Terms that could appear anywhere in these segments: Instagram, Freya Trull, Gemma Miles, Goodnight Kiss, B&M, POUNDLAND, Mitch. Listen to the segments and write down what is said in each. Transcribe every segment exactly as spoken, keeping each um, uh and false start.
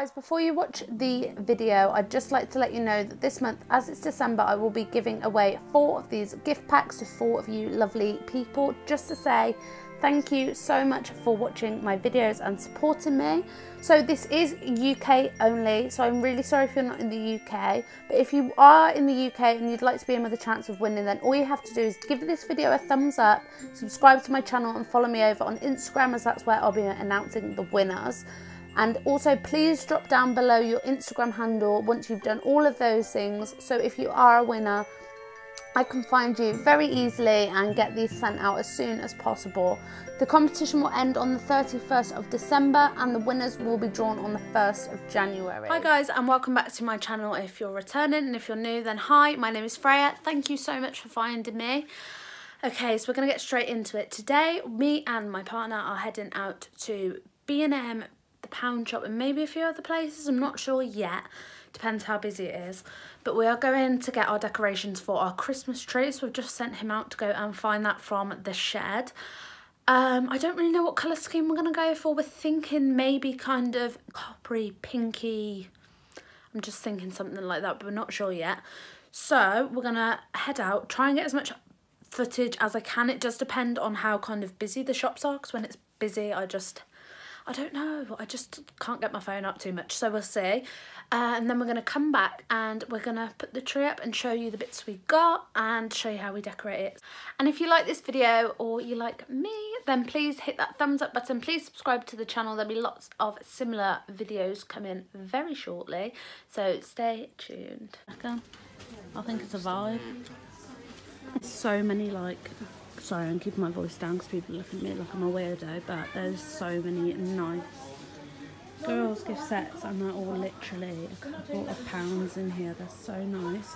guys, before you watch the video, I'd just like to let you know that this month, as it's December, I will be giving away four of these gift packs to four of you lovely people, just to say thank you so much for watching my videos and supporting me. So this is U K only, so I'm really sorry if you're not in the U K, but if you are in the U K and you'd like to be in with a chance of winning, then all you have to do is give this video a thumbs up, subscribe to my channel and follow me over on Instagram, as that's where I'll be announcing the winners. And also please drop down below your Instagram handle once you've done all of those things, so if you are a winner, I can find you very easily and get these sent out as soon as possible. The competition will end on the thirty-first of December and the winners will be drawn on the first of January. Hi guys, and welcome back to my channel if you're returning, and if you're new then hi, my name is Freya. Thank you so much for finding me. Okay, so we're going to get straight into it. Today me and my partner are heading out to B and M, the Pound Shop, and maybe a few other places, I'm not sure yet. Depends how busy it is, but we are going to get our decorations for our Christmas tree, so we've just sent him out to go and find that from the shed. Um, I don't really know what colour scheme we're going to go for. We're thinking maybe kind of coppery, pinky, I'm just thinking something like that, but we're not sure yet. So we're going to head out, try and get as much footage as I can. It does depend on how kind of busy the shops are, because when it's busy I just... I don't know, I just can't get my phone up too much, so we'll see. Uh, and then we're going to come back and we're going to put the tree up and show you the bits we got and show you how we decorate it. And if you like this video or you like me, then please hit that thumbs up button, please subscribe to the channel, there'll be lots of similar videos coming very shortly, so stay tuned. I think it's a vibe. So many like... Sorry, I'm keeping my voice down because people look at me like I'm a weirdo, but there's so many nice girls' gift sets and they're all literally a couple of pounds in here. They're so nice.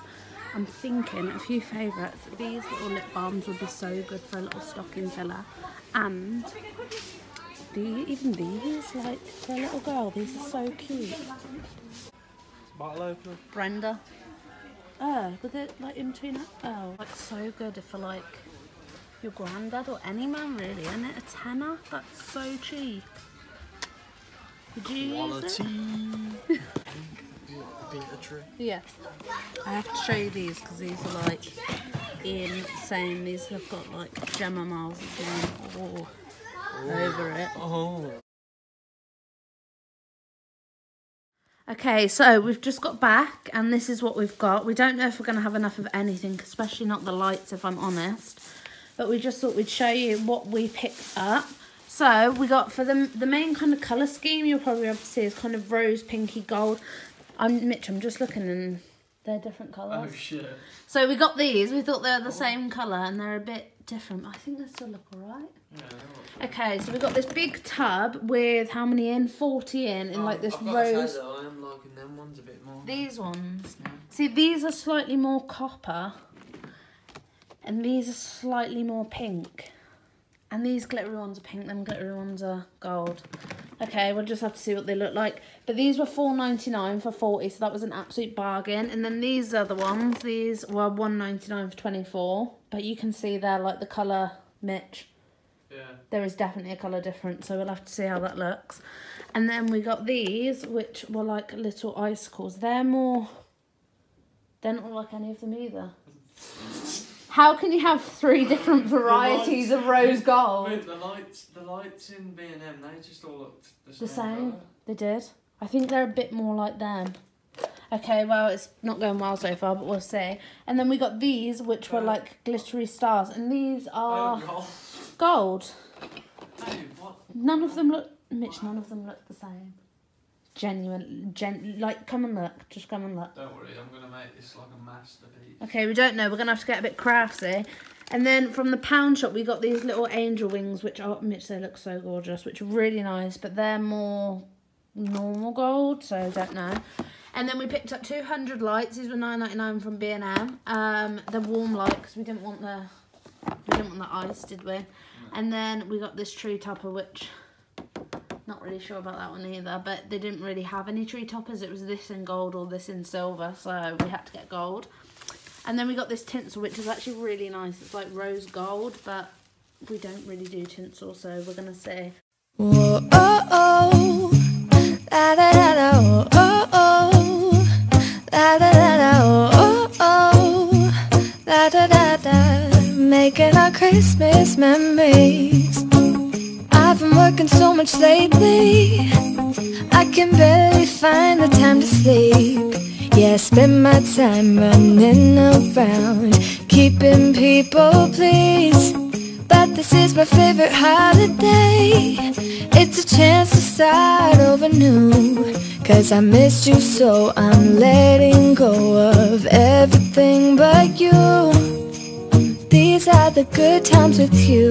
I'm thinking a few favourites. These little lip balms would be so good for a little stocking filler. And the, even these, like for a little girl, these are so cute. Bottle opener. Brenda. Oh, with it like in between. Oh, like so good for like... your granddad or any man really, isn't it? A tenner? That's so cheap. Would you use it? Yeah. I have to show you these because these are like insane. These have got like Gemma Miles oh, oh. over it. Oh. Okay, so we've just got back and this is what we've got. We don't know if we're going to have enough of anything, especially not the lights if I'm honest. But we just thought we'd show you what we picked up. So we got for the, the main kind of colour scheme you'll probably have to see is kind of rose, pinky, gold. I'm Mitch, I'm just looking and they're different colours. Oh shit. So we got these, we thought they were the oh. same colour and they're a bit different. I think they still look alright. Yeah, okay, so we got this big tub with how many in? forty in, in oh, like this I've got rose. To say that I am liking them ones a bit more. These ones. Yeah. See, these are slightly more copper. And these are slightly more pink. And these glittery ones are pink, them glittery ones are gold. Okay, we'll just have to see what they look like. But these were four ninety-nine for forty, so that was an absolute bargain. And then these are the ones. These were one ninety-nine for twenty-four. But you can see they're like the colour Mitch. Yeah. There is definitely a colour difference, so we'll have to see how that looks. And then we got these, which were like little icicles. They're more... They're not like any of them either. How can you have three different varieties of rose gold? Wait, the lights, the lights in B and M, they just all looked the same. The same? Color. They did? I think they're a bit more like them. Okay, well, it's not going well so far, but we'll see. And then we got these, which were like glittery stars, and these are oh, gold. gold. Hey, what? None of them look, Mitch, none of them look the same. Genuine, gen like, come and look. Just come and look. Don't worry, I'm going to make this like a masterpiece. Okay, we don't know. We're going to have to get a bit crafty. And then from the Pound Shop, we got these little angel wings, which are, Mitch, they look so gorgeous, which are really nice, but they're more normal gold, so I don't know. And then we picked up two hundred lights. These were nine ninety-nine from B and M. Um, they're warm light because we didn't want the, we didn't want the ice, did we? No. And then we got this tree topper, which... Not really sure about that one either, but they didn't really have any tree toppers. It was this in gold or this in silver, so we had to get gold. And then we got this tinsel, which is actually really nice. It's like rose gold, but we don't really do tinsel, so we're going to see. Whoa, oh, oh. Making our Christmas memories. I've been working so much lately, I can barely find the time to sleep. Yeah, I spend my time running around, keeping people pleased. But this is my favorite holiday. It's a chance to start over new. Cause I missed you, so I'm letting go of everything but you. These are the good times with you.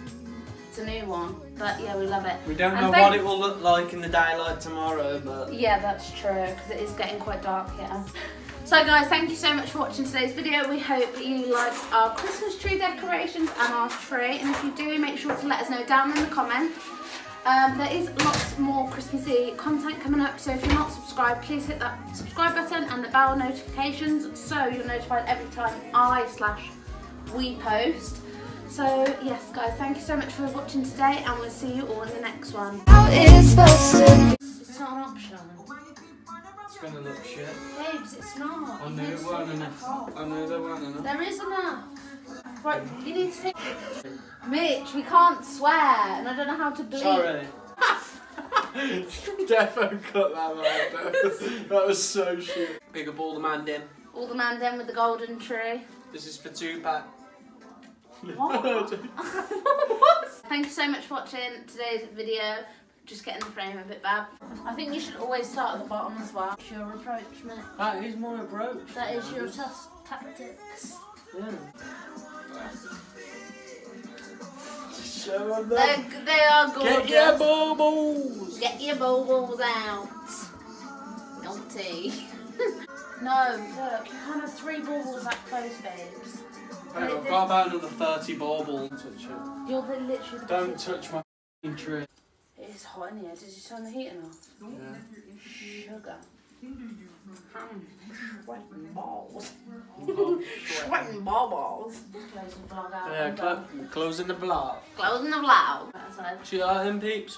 It's a new one, but yeah, we love it. We don't and know what it will look like in the daylight tomorrow, but... Yeah, that's true, because it is getting quite dark here. So guys, thank you so much for watching today's video. We hope you liked our Christmas tree decorations and our tree. And if you do, make sure to let us know down in the comments. Um, there is lots more Christmassy content coming up, so if you're not subscribed, please hit that subscribe button and the bell notifications so you're notified every time I slash we post. So yes guys, thank you so much for watching today and we'll see you all in the next one. It's not an option. It's gonna look shit. Babes, it's not. I knew it weren't enough. I knew there weren't enough. There is enough. Right, you need to take Mitch, we can't swear, and I don't know how to bleep. Sorry. Defo cut that man. That was, that was so shit. Pick up all the mandem. All the mandem with the golden tree. This is for two pack. What? What? Thank you so much for watching today's video. Just getting the frame a bit bad. I think you should always start at the bottom as well. It's your approach, Mitch. That is my approach. That is your tactics. Yeah. Show them. They, they are gorgeous. Get your baubles. Get your baubles out. Naughty. No, look, you can't have three baubles that close, babes. Wait, I've got about another thirty baubles. Touch it. You're the literally. Don't the touch my tree. It is hot in here. Did you turn the heating off? Yeah. Sugar. I'm sweating balls. Sweating ball balls. Closing the vlog out. Yeah, cl closing the vlog. Closing the vlog. See you later, peeps.